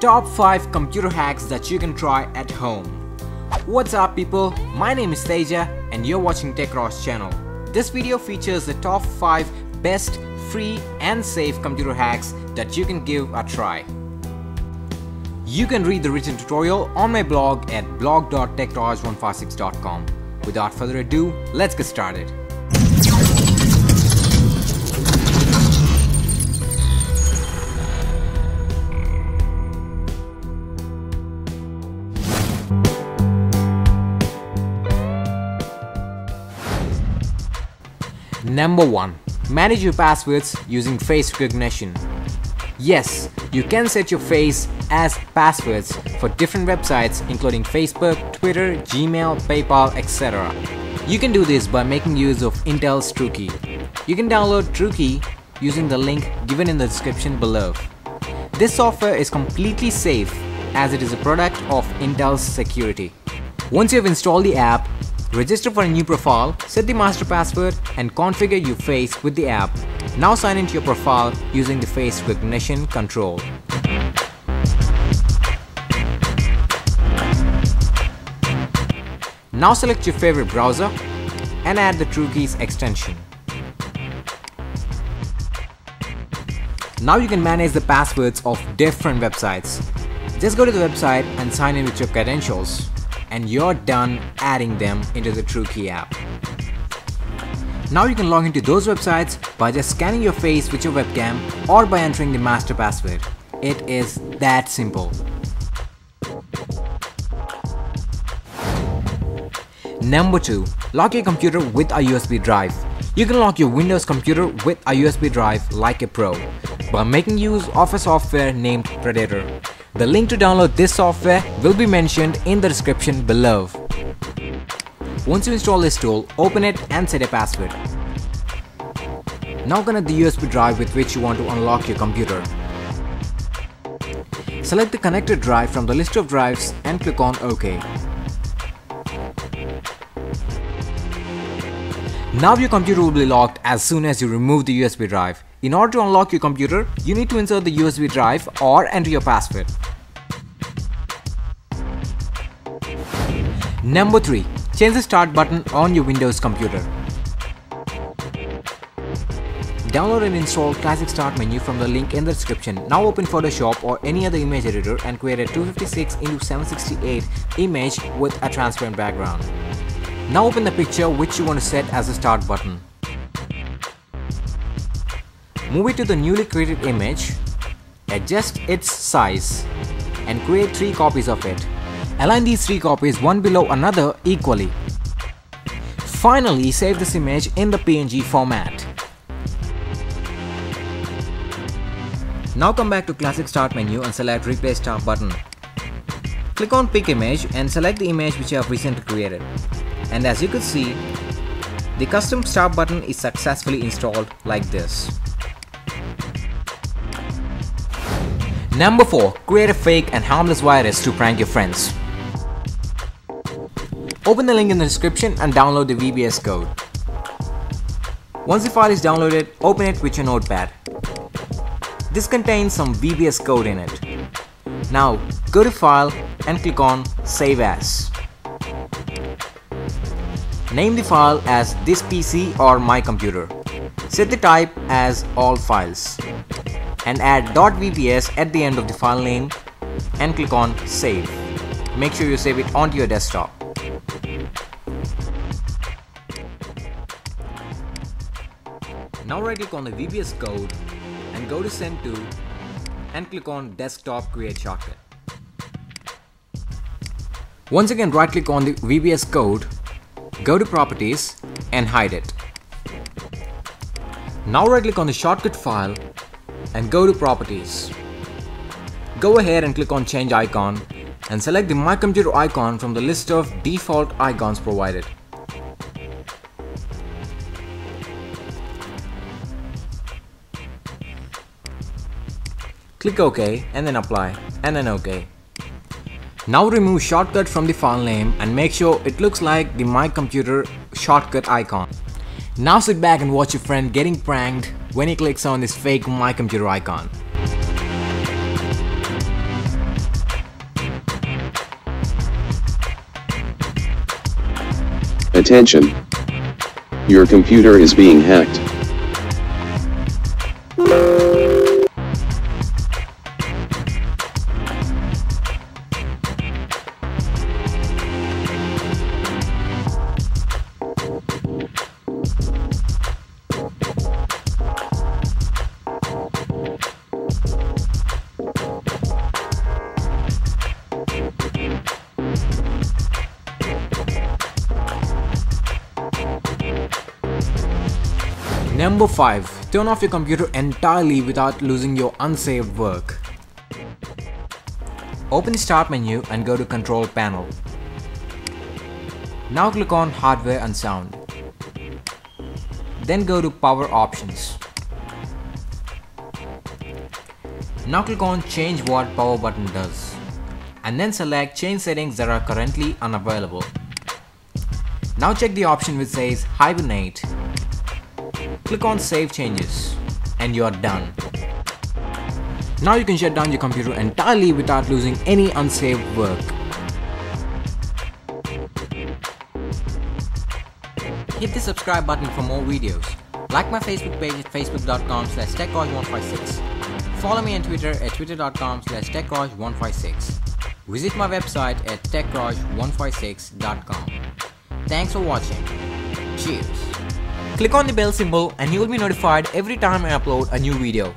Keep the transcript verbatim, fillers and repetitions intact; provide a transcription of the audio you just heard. Top five computer hacks that you can try at home. What's up people, my name is Teja and you're watching Tech Raj channel. This video features the top five best free and safe computer hacks that you can give a try. You can read the written tutorial on my blog at blog dot tech raj one five six dot com. Without further ado, let's get started. Number one. Manage your passwords using face recognition. Yes, you can set your face as passwords for different websites including Facebook, Twitter, Gmail, PayPal, et cetera. You can do this by making use of Intel's True Key. You can download True Key using the link given in the description below. This software is completely safe as it is a product of Intel's security. Once you have installed the app, register for a new profile, set the master password and configure your face with the app. Now sign into your profile using the face recognition control. Now select your favorite browser and add the True Keys extension. Now you can manage the passwords of different websites. Just go to the website and sign in with your credentials, and you're done adding them into the True Key app. Now you can log into those websites by just scanning your face with your webcam or by entering the master password. It is that simple. Number two. Lock your computer with a U S B drive. You can lock your Windows computer with a U S B drive like a pro by making use of a software named Predator. The link to download this software will be mentioned in the description below. Once you install this tool, open it and set a password. Now connect the U S B drive with which you want to unlock your computer. Select the connected drive from the list of drives and click on OK. Now your computer will be locked as soon as you remove the U S B drive. In order to unlock your computer, you need to insert the U S B drive or enter your password. Number three. Change the start button on your Windows computer. Download and install Classic Start Menu from the link in the description. Now open Photoshop or any other image editor and create a two fifty-six by seven sixty-eight image with a transparent background. Now open the picture which you want to set as the start button. Move it to the newly created image, adjust its size and create three copies of it. Align these three copies one below another equally. Finally, save this image in the P N G format. Now come back to Classic Start Menu and select Replace Start button. Click on Pick Image and select the image which you have recently created. And as you could see, the custom start button is successfully installed like this. Number four. Create a fake and harmless virus to prank your friends. Open the link in the description and download the V B S code. Once the file is downloaded, open it with your notepad. This contains some V B S code in it. Now go to File and click on Save As. Name the file as This P C or My Computer. Set the type as All Files and add .vbs at the end of the file name and click on Save. Make sure you save it onto your desktop. Now right click on the V B S code and go to Send To and click on Desktop Create Shortcut. Once again right click on the V B S code, go to Properties and hide it. Now right click on the shortcut file and go to Properties. Go ahead and click on Change Icon and select the My Computer icon from the list of default icons provided. Click OK and then Apply and then OK. Now remove shortcut from the file name and make sure it looks like the My Computer shortcut icon. Now sit back and watch your friend getting pranked when he clicks on this fake My Computer icon. Attention! Your computer is being hacked. Number five. Turn off your computer entirely without losing your unsaved work. Open the Start menu and go to Control Panel. Now click on Hardware and Sound. Then go to Power Options. Now click on Change what power button does. And then select Change settings that are currently unavailable. Now check the option which says Hibernate. Click on Save Changes and you are done. Now you can shut down your computer entirely without losing any unsaved work. Hit the subscribe button for more videos. Like my Facebook page at facebook dot com slash tech raj one five six. Follow me on Twitter at twitter dot com slash tech raj one five six. Visit my website at tech raj one five six dot com. Thanks for watching. Cheers. Click on the bell symbol and you will be notified every time I upload a new video.